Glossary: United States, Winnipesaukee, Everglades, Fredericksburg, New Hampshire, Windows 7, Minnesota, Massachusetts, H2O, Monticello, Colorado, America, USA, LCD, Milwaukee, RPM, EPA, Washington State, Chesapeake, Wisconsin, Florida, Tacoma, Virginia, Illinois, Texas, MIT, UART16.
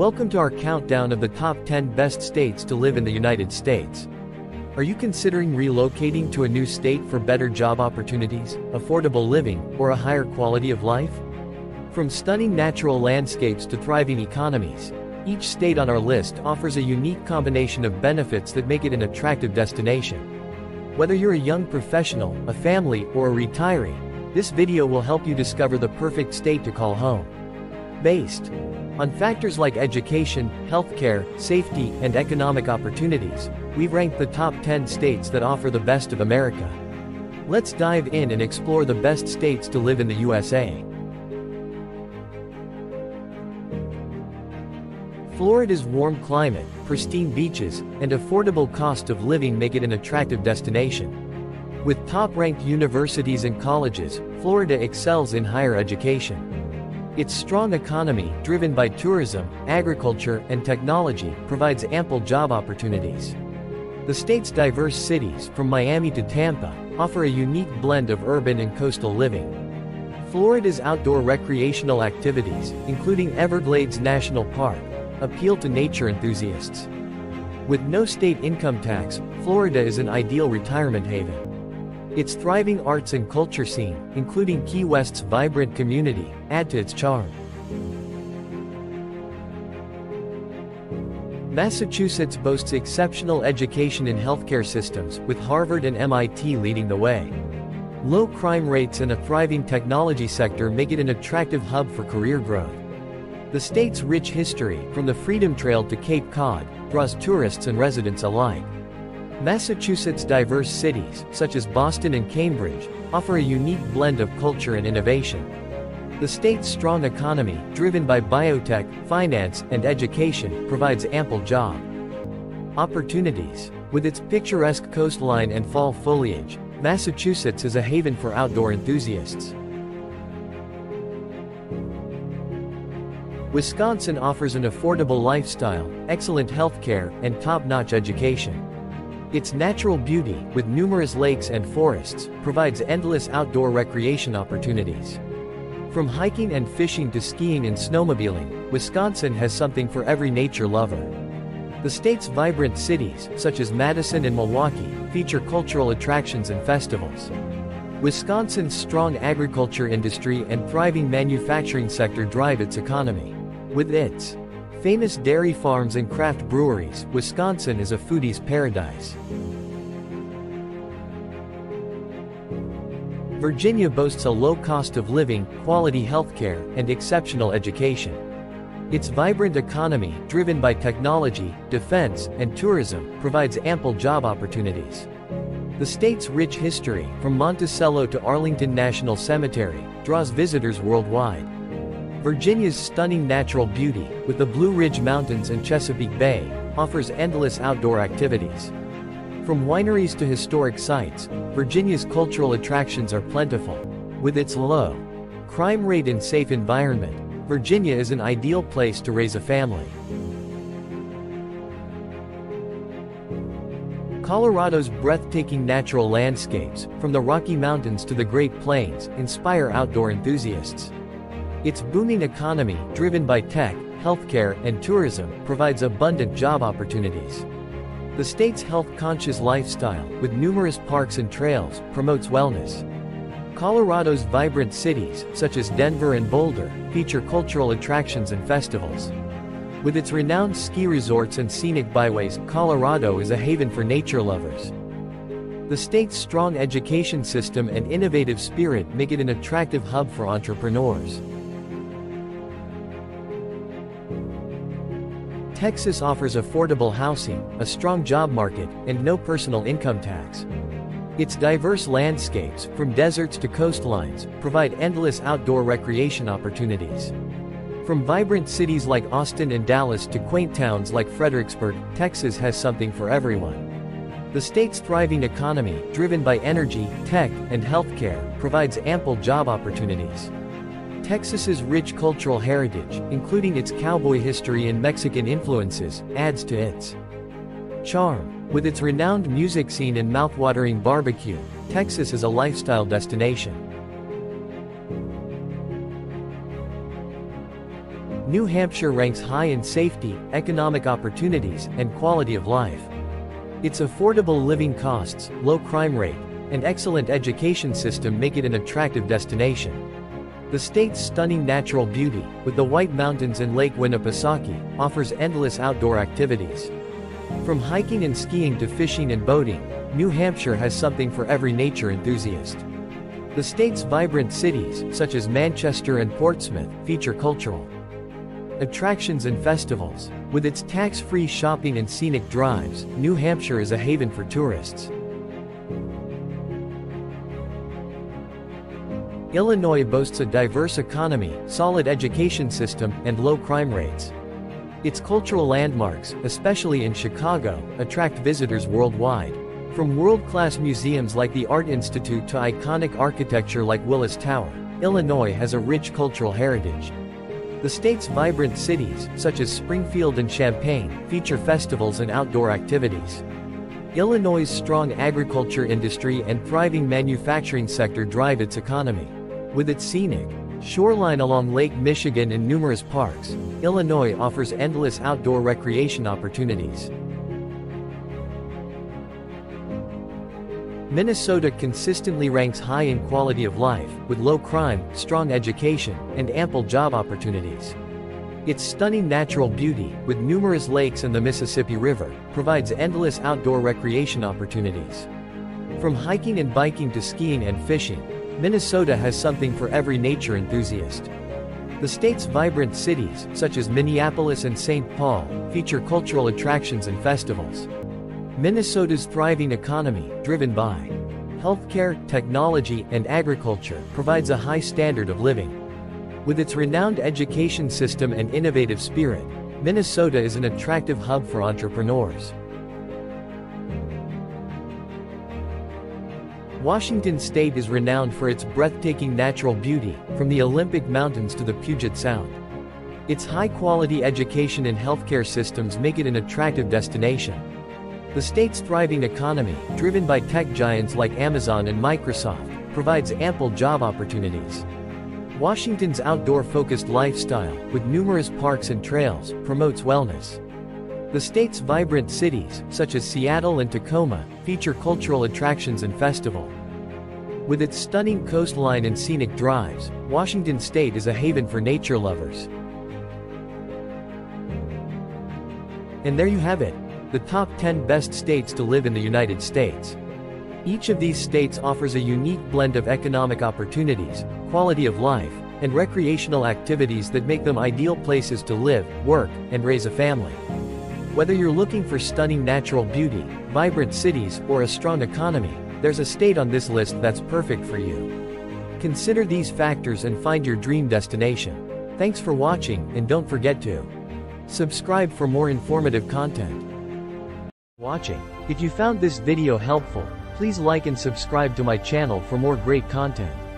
Welcome to our countdown of the top 10 best states to live in the United States. Are you considering relocating to a new state for better job opportunities, affordable living, or a higher quality of life? From stunning natural landscapes to thriving economies, each state on our list offers a unique combination of benefits that make it an attractive destination. Whether you're a young professional, a family, or a retiree, this video will help you discover the perfect state to call home. Based on factors like education, healthcare, safety, and economic opportunities, we've ranked the top 10 states that offer the best of America. Let's dive in and explore the best states to live in the USA. Florida's warm climate, pristine beaches, and affordable cost of living make it an attractive destination. With top-ranked universities and colleges, Florida excels in higher education. Its strong economy, driven by tourism, agriculture, and technology, provides ample job opportunities. The state's diverse cities, from Miami to Tampa, offer a unique blend of urban and coastal living. Florida's outdoor recreational activities, including Everglades National Park, appeal to nature enthusiasts. With no state income tax, Florida is an ideal retirement haven. Its thriving arts and culture scene, including Key West's vibrant community, add to its charm. Massachusetts boasts exceptional education and healthcare systems, with Harvard and MIT leading the way. Low crime rates and a thriving technology sector make it an attractive hub for career growth. The state's rich history, from the Freedom Trail to Cape Cod, draws tourists and residents alike. Massachusetts' diverse cities, such as Boston and Cambridge, offer a unique blend of culture and innovation. The state's strong economy, driven by biotech, finance, and education, provides ample job opportunities. With its picturesque coastline and fall foliage, Massachusetts is a haven for outdoor enthusiasts. Wisconsin offers an affordable lifestyle, excellent healthcare, and top-notch education. Its natural beauty, with numerous lakes and forests, provides endless outdoor recreation opportunities. From hiking and fishing to skiing and snowmobiling, Wisconsin has something for every nature lover. The state's vibrant cities, such as Madison and Milwaukee, feature cultural attractions and festivals. Wisconsin's strong agriculture industry and thriving manufacturing sector drive its economy. With its famous dairy farms and craft breweries, Wisconsin is a foodie's paradise. Virginia boasts a low cost of living, quality healthcare, and exceptional education. Its vibrant economy, driven by technology, defense, and tourism, provides ample job opportunities. The state's rich history, from Monticello to Arlington National Cemetery, draws visitors worldwide. Virginia's stunning natural beauty, with the Blue Ridge Mountains and Chesapeake Bay, offers endless outdoor activities. From wineries to historic sites, Virginia's cultural attractions are plentiful. With its low crime rate and safe environment, Virginia is an ideal place to raise a family. Colorado's breathtaking natural landscapes, from the Rocky Mountains to the Great Plains, inspire outdoor enthusiasts. Its booming economy, driven by tech, healthcare, and tourism, provides abundant job opportunities. The state's health-conscious lifestyle, with numerous parks and trails, promotes wellness. Colorado's vibrant cities, such as Denver and Boulder, feature cultural attractions and festivals. With its renowned ski resorts and scenic byways, Colorado is a haven for nature lovers. The state's strong education system and innovative spirit make it an attractive hub for entrepreneurs. Texas offers affordable housing, a strong job market, and no personal income tax. Its diverse landscapes, from deserts to coastlines, provide endless outdoor recreation opportunities. From vibrant cities like Austin and Dallas to quaint towns like Fredericksburg, Texas has something for everyone. The state's thriving economy, driven by energy, tech, and healthcare, provides ample job opportunities. Texas's rich cultural heritage, including its cowboy history and Mexican influences, adds to its charm. With its renowned music scene and mouthwatering barbecue, Texas is a lifestyle destination. New Hampshire ranks high in safety, economic opportunities, and quality of life. Its affordable living costs, low crime rate, and excellent education system make it an attractive destination. The state's stunning natural beauty, with the White Mountains and Lake Winnipesaukee, offers endless outdoor activities. From hiking and skiing to fishing and boating, New Hampshire has something for every nature enthusiast. The state's vibrant cities, such as Manchester and Portsmouth, feature cultural attractions and festivals. With its tax-free shopping and scenic drives, New Hampshire is a haven for tourists. Illinois boasts a diverse economy, solid education system, and low crime rates. Its cultural landmarks, especially in Chicago, attract visitors worldwide. From world-class museums like the Art Institute to iconic architecture like Willis Tower, Illinois has a rich cultural heritage. The state's vibrant cities, such as Springfield and Champaign, feature festivals and outdoor activities. Illinois' strong agriculture industry and thriving manufacturing sector drive its economy. With its scenic shoreline along Lake Michigan and numerous parks, Illinois offers endless outdoor recreation opportunities. Minnesota consistently ranks high in quality of life, with low crime, strong education, and ample job opportunities. Its stunning natural beauty, with numerous lakes and the Mississippi River, provides endless outdoor recreation opportunities. From hiking and biking to skiing and fishing, Minnesota has something for every nature enthusiast. The state's vibrant cities, such as Minneapolis and St. Paul, feature cultural attractions and festivals. Minnesota's thriving economy, driven by healthcare, technology, and agriculture, provides a high standard of living. With its renowned education system and innovative spirit, Minnesota is an attractive hub for entrepreneurs. Washington State is renowned for its breathtaking natural beauty, from the Olympic Mountains to the Puget Sound. Its high-quality education and healthcare systems make it an attractive destination. The state's thriving economy, driven by tech giants like Amazon and Microsoft, provides ample job opportunities. Washington's outdoor-focused lifestyle, with numerous parks and trails, promotes wellness. The state's vibrant cities, such as Seattle and Tacoma, feature cultural attractions and festivals. With its stunning coastline and scenic drives, Washington State is a haven for nature lovers. And there you have it, the top 10 best states to live in the United States. Each of these states offers a unique blend of economic opportunities, quality of life, and recreational activities that make them ideal places to live, work, and raise a family. Whether you're looking for stunning natural beauty, vibrant cities, or a strong economy, there's a state on this list that's perfect for you. Consider these factors and find your dream destination. Thanks for watching, and don't forget to subscribe for more informative content. If you found this video helpful, please like and subscribe to my channel for more great content.